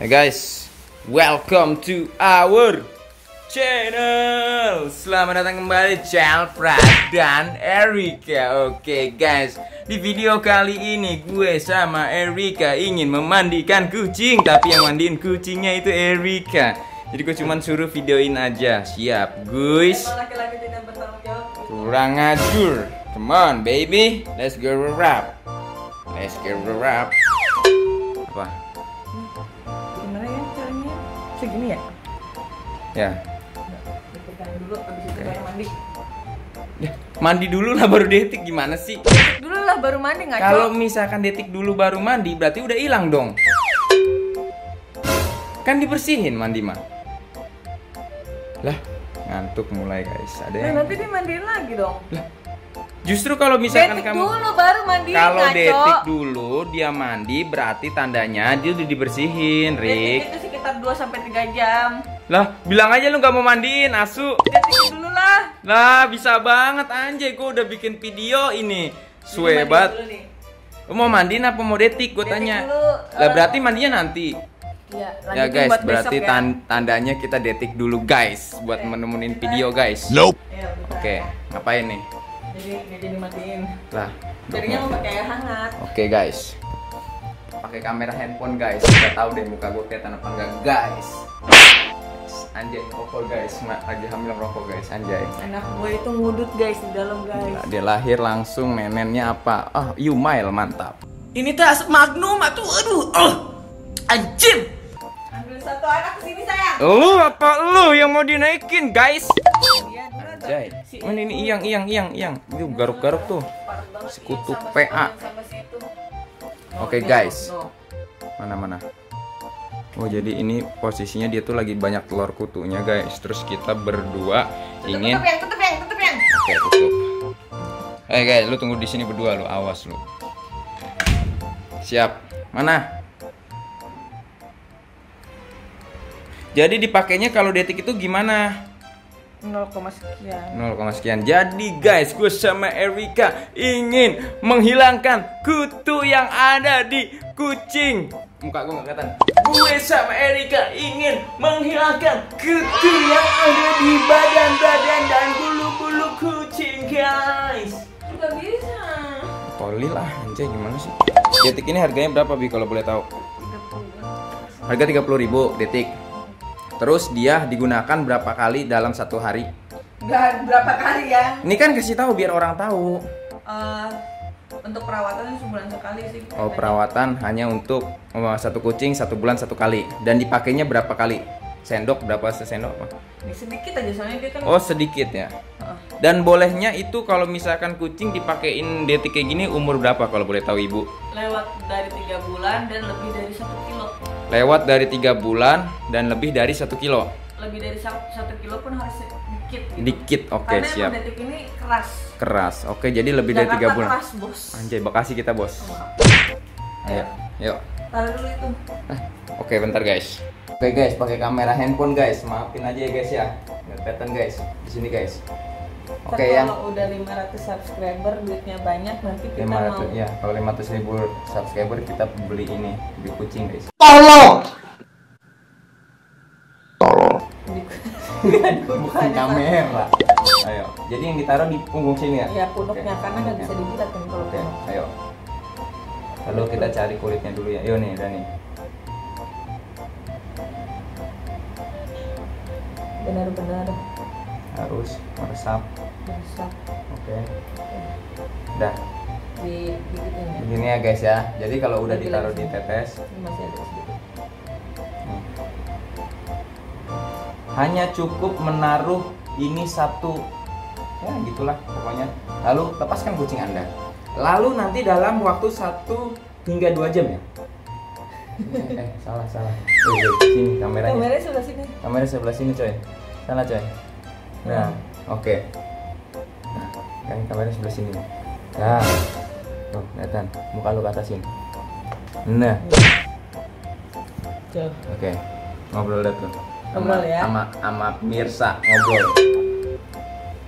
Hey guys, welcome to our channel. Selamat datang kembali Channel Pras dan Erika. Oke guys, di video kali ini gue sama Erika ingin memandikan kucing, tapi yang mandiin kucingnya itu Erika. Jadi gue cuman suruh videoin aja. Siap guys. Kurang ajur. Come on baby, let's go wrap. Let's go wrap. Apa? Segini ya? Ya. Dulu, baru mandi. Ya, mandi dulu lah baru detik, gimana sih? Detik dulu lah baru mandi, ngaco. Kalau misalkan detik dulu baru mandi, berarti udah hilang dong. Kan dibersihin mandi mah. Lah, ngantuk mulai guys. Ada yang... nanti dimandiin lagi dong. Lah. Justru kalau misalkan detik kamu dulu baru mandi, kalau ngaco. Detik dulu dia mandi, berarti tandanya dia udah dibersihin, Rik. 2-3 jam. Lah, bilang aja lu nggak mau mandiin, asu. Detik dulu lah. Lah, bisa banget anjay, gua udah bikin video ini. Suwe banget. Lu mau mandiin apa mau detik? Gua detik tanya. Dulu. Lah, berarti mandinya nanti. Iya, ya guys, berarti besok, ya. Tandanya kita detik dulu, guys, buat menemuin video, guys. Nope. Ya, oke, ngapain nih? Jadi matiin. Lah, jadinya mau pakai air hangat. Oke, guys. Pakai kamera handphone guys, nggak tahu deh muka gue kelihatan apa enggak guys. Anjay, rokok guys, lagi hamil rokok guys, anjay. Anak gue itu ngudut guys di dalam guys. Nah, dia lahir langsung nenennya apa? Oh, Yumail, mantap. Ini tuh asap magnum atuh, aduh, oh, anjir. Ambil satu anak kesini sayang. Lu apa lu yang mau dinaikin guys? Anjay, ini iyang. Itu garuk-garuk tuh. Sekutu PA. Oke guys, mana-mana. Oh jadi ini posisinya dia tuh lagi banyak telur kutunya guys. Terus kita berdua ingin. Tutup yang. Oke tutup. Hey guys, lu tunggu di sini berdua lu, awas lu. Siap. Mana? Jadi dipakainya kalau detik itu gimana? 0,sekian. Jadi guys, gue sama Erika ingin menghilangkan kutu yang ada di kucing. Muka gue nggak kelihatan. Gue sama Erika ingin menghilangkan kutu yang ada di badan dan bulu-bulu kucing guys. Gak bisa. Poli lah anjay, gimana sih? Detik ini harganya berapa Bi kalau boleh tahu? Harga 30.000 detik. Terus dia digunakan berapa kali dalam satu hari? Gak berapa kali ya? Ini kan kasih tahu biar orang tahu. Untuk perawatan sebulan sekali sih. Oh perawatan hanya untuk satu kucing 1 bulan 1 kali. Dan dipakainya berapa kali? Sendok berapa sesendok? Sedikit aja soalnya dia kan. Oh sedikit ya. Dan bolehnya itu kalau misalkan kucing dipakein detik kayak gini umur berapa kalau boleh tahu ibu? Lewat dari 3 bulan dan lebih dari 1 kilo. Lewat dari 3 bulan dan lebih dari 1 kilo. Lebih dari 1 kilo pun harus dikit gitu. Dikit, oke siap. Karena detik ini keras. Keras, oke jadi lebih Jakarta dari 3 bulan keras, bos. Anjay, Bekasi kita bos. Ayo, yuk. Taruh dulu itu. Oke bentar guys. Oke guys, pakai kamera handphone guys. Maafin aja ya guys ya. Kelihatan guys, di sini guys. Oke yang kalau udah 500 subscriber duitnya banyak nanti kita 500, mau ya kalau 500.000 subscriber kita beli ini, beli kucing guys. Tolong. Bukan kamera. Ayo. Jadi yang ditaruh di punggung sini ya. Iya, punuknya karena nggak bisa dijilatin kalau kan. Ayo. Lalu kita cari kulitnya dulu ya. Yo nih, udah nih. Benar-benar harus meresap. Oke. Udah. Begini ya guys ya. Jadi kalau udah ditaruh di tetes masih ada sedikit. Hanya cukup menaruh ini satu. Ya gitulah pokoknya. Lalu lepaskan kucing Anda. Lalu nanti dalam waktu 1 hingga 2 jam ya. Salah. Sini kameranya. Kamera sebelah sini coy. Salah coy. Nah, oke. Nah, kan kameranya sebelah sini. Nah, tuh kelihatan muka lu ke atasin. Nah, oke. Ngobrol deh tuh. Ngobrol ya. Sama pemirsa ngobrol.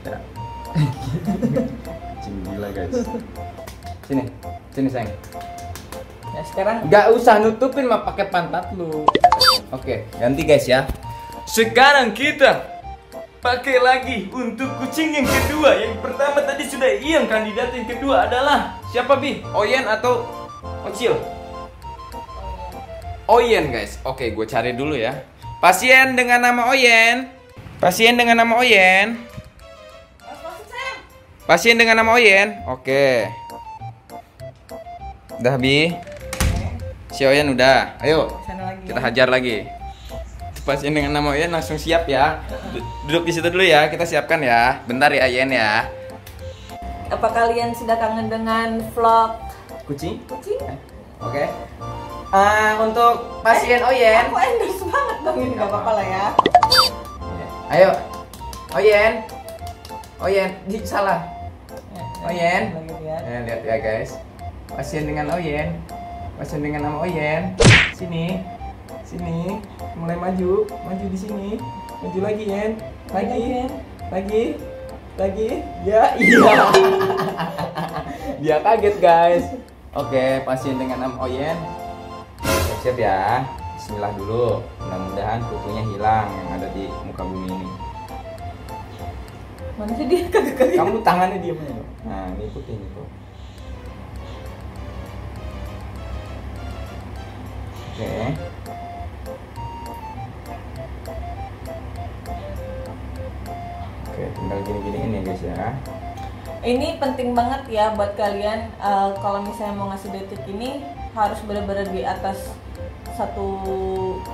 Ya. Cing gila guys. Sini sayang. Ya, Sekarang gak usah nutupin mah pakai pantat lu. Oke, ganti guys ya. Sekarang kita pakai lagi untuk kucing yang kedua. Yang pertama tadi sudah Ian, kandidat yang kedua adalah siapa Bi? Oyen atau Ocil? Oyen guys. Oke, gue cari dulu ya. Pasien dengan nama Oyen. Pasien dengan nama Oyen. Pasien dengan nama Oyen. Oke. Udah Bi. Si Oyen udah. Ayo kita hajar lagi. Pasien dengan nama Oyen langsung siap ya. Duduk di situ dulu ya, kita siapkan ya. Bentar ya Oyen ya. Apa kalian sudah kangen dengan vlog kucing? Kucing? Oke. Untuk pasien Oyen. Aku endorse banget dong ini, nggak apa-apa lah ya. Ayo, Oyen, Oyen, salah. Oyen, lihat ya guys. Pasien dengan Oyen, pasien dengan nama Oyen. Sini. Sini, mulai maju, maju di sini, maju lagi Yen, lagi, ya, iya. Dia kaget guys. Oke, pasien dengan nama Oyen, siap ya. Bismillah dulu, mudah-mudahan kutunya hilang yang ada di muka bumi ini. Mana sih dia? Kamu tangannya diam aja. Nah, ikutin itu. Oke. Tinggal gini-giniin ya guys ya. Ini penting banget ya buat kalian, kalau misalnya mau ngasih detik ini harus benar-benar di atas 1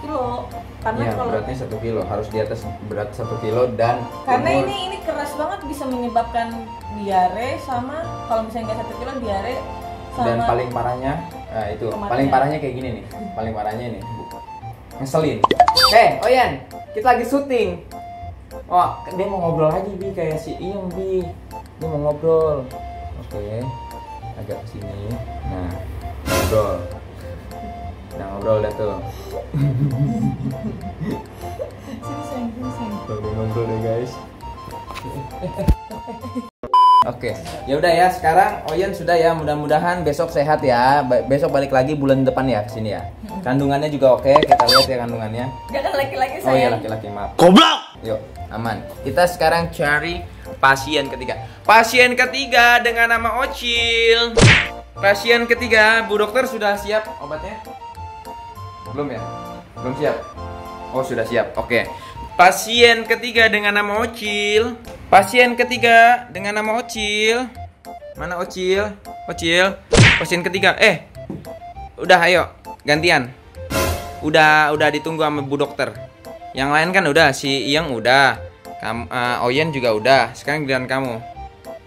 kilo. Karena ya, kalau beratnya 1 kilo, harus di atas berat 1 kilo dan karena umur... ini keras banget, bisa menyebabkan diare, sama kalau misalnya nggak 1 kilo diare sama... Dan paling parahnya, nah itu kemarin paling parahnya kayak gini nih, paling parahnya ini ngeselin. Hey Oyen, kita lagi syuting. Oh, dia mau ngobrol lagi Bi, kayak si Iyong Bi. Dia mau ngobrol. Oke, agak ke sini. Nah, ngobrol. Nah, ngobrol dah tuh. Sini sayang, sini sayang. Ngobrol deh guys. Oke, ya udah ya. Sekarang Oyen sudah ya. Mudah-mudahan besok sehat ya. Besok balik lagi bulan depan ya ke sini ya. Kandungannya juga oke. Kita lihat ya kandungannya. Jangan laki-laki sayang. Oh iya laki-laki, maaf. Goblok. Yuk, aman. Kita sekarang cari pasien ketiga. Pasien ketiga dengan nama Ocil. Pasien ketiga, Bu Dokter sudah siap obatnya? Belum ya? Belum siap? Oh, sudah siap. Oke. Pasien ketiga dengan nama Ocil. Pasien ketiga dengan nama Ocil. Mana Ocil? Ocil. Pasien ketiga. Udah, ayo gantian. Udah ditunggu sama Bu Dokter. Yang lain kan udah, si Iyang udah, Oyen juga udah. Sekarang giliran kamu.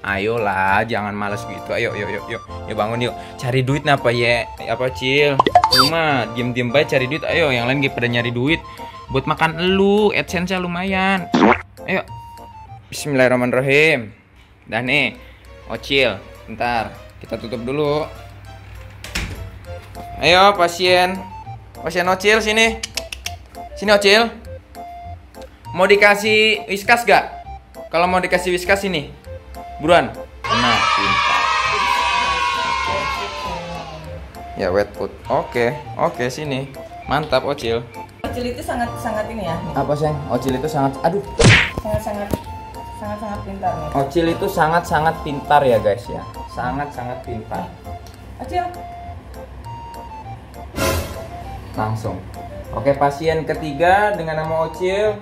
Ayolah, jangan males gitu. Ayo, yuk bangun yuk. Cari duit napa ya? Apa Cil? Cuma diem-diem baik cari duit. Ayo, yang lain pada nyari duit buat makan elu, AdSense lumayan. Ayo. Bismillahirrahmanirrahim. Dah nih, Ocil. Bentar, kita tutup dulu. Ayo pasien. Pasien Ocil sini. Sini Ocil. Mau dikasih Whiskas gak? Kalau mau dikasih Whiskas ini, buruan. Nah, pintar. Ya wet food. Oke, sini. Mantap Ocil. Ocil itu sangat ini ya. Apa sih? Ocil itu sangat, aduh. Sangat pintar nih. Ocil itu sangat pintar ya guys ya. Sangat pintar. Ocil. Langsung. Oke, pasien ketiga dengan nama Ocil.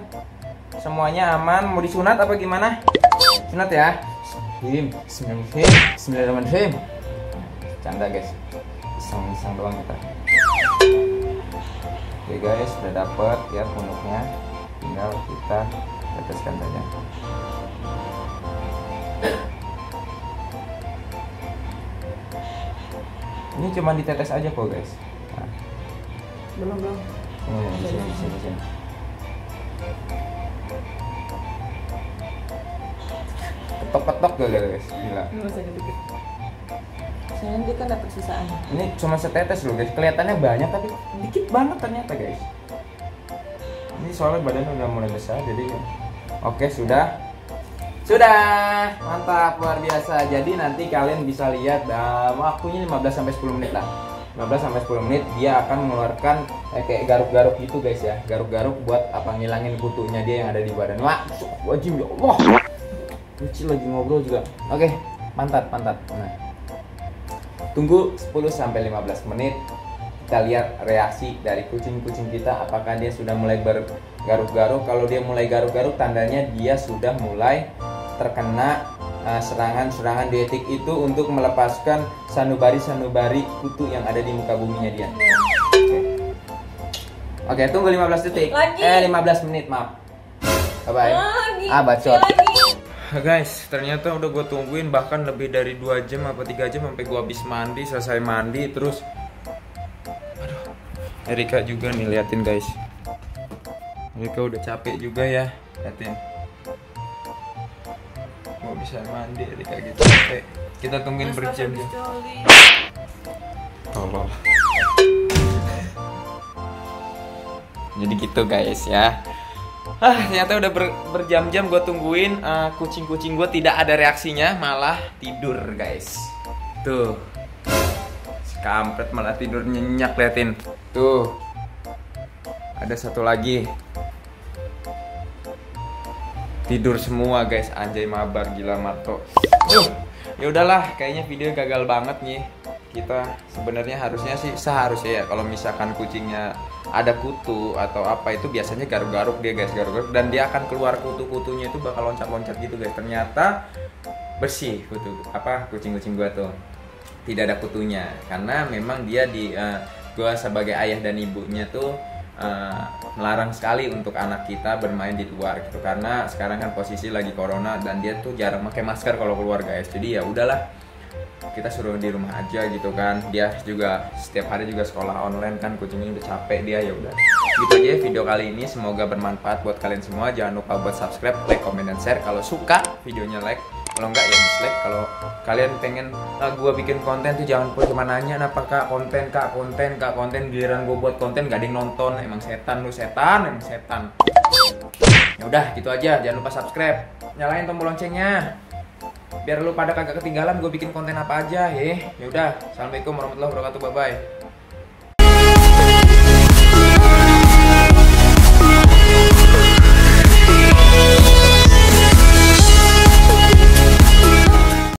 Semuanya aman. Mau disunat apa gimana? Sunat ya. Bismillahirrahmanirrahim. Canda guys. Iseng-iseng doang kita. Oke guys, udah dapet ya punuknya. Tinggal kita teteskan saja. Ini cuma ditetes aja kok guys. Nah. Belum. Disini. Ketok-ketok gak guys? Gila. Soalnya kita dapat sisaan. Ini cuma setetes loh guys. Kelihatannya banyak tapi dikit banget ternyata guys. Ini soalnya badannya udah mulai besar jadi. Oke, sudah. Mantap, luar biasa. Jadi nanti kalian bisa lihat waktunya 15 sampai 10 menit lah. 15-10 menit dia akan mengeluarkan kayak garuk-garuk gitu guys ya, garuk-garuk buat apa, ngilangin kutunya dia yang ada di badan. Wah, wajib ya Allah, kecil lagi ngobrol juga. Oke, pantat. Nah, tunggu 10-15 menit, kita lihat reaksi dari kucing-kucing kita apakah dia sudah mulai bergaruk-garuk. Kalau dia mulai garuk-garuk tandanya dia sudah mulai terkena serangan-serangan dietik itu untuk melepaskan sanubari-sanubari kutu yang ada di muka buminya dia. Oke, tunggu 15 detik. Lagi. 15 menit, maaf. Bye-bye. Bacot. Guys, ternyata udah gue tungguin bahkan lebih dari 2 jam apa 3 jam sampai gue habis mandi, selesai mandi terus. Aduh. Erika juga nih, liatin guys. Erika udah capek juga ya, liatin. Mau bisa mandi kayak gitu. Oke, kita tungguin berjam-jam. Tolong. Jadi gitu guys ya. Ternyata udah berjam-jam gue tungguin, kucing-kucing gue tidak ada reaksinya, malah tidur guys. Tuh, si kampret malah tidur nyenyak, liatin. Tuh, ada satu lagi. Tidur semua guys, anjay mabar gila Marto. Ya udahlah, kayaknya video gagal banget nih. Kita sebenarnya harusnya sih, seharusnya ya kalau misalkan kucingnya ada kutu atau apa itu biasanya garuk-garuk dia guys, garuk-garuk dan dia akan keluar kutu-kutunya itu bakal loncat-loncat gitu guys. Ternyata bersih kutu apa kucing-kucing gua tuh. Tidak ada kutunya karena memang dia di gua sebagai ayah dan ibunya tuh melarang sekali untuk anak kita bermain di luar gitu karena sekarang kan posisi lagi corona dan dia tuh jarang pakai masker kalau keluar guys. Jadi ya udahlah, kita suruh di rumah aja gitu kan. Dia juga setiap hari juga sekolah online kan, kucingnya udah capek dia. Ya udah gitu aja video kali ini, semoga bermanfaat buat kalian semua. Jangan lupa buat subscribe, like, comment, dan share. Kalau suka videonya like, kalau enggak ya dislike. Kalau kalian pengen gue bikin konten tuh jangan cuma nanya apakah konten giliran gue buat konten gak ada yang nonton. Emang setan lu, setan. Ya udah gitu aja, jangan lupa subscribe, nyalain tombol loncengnya biar lu pada kagak ketinggalan gue bikin konten apa aja. Ya udah, assalamualaikum warahmatullahi wabarakatuh, bye bye.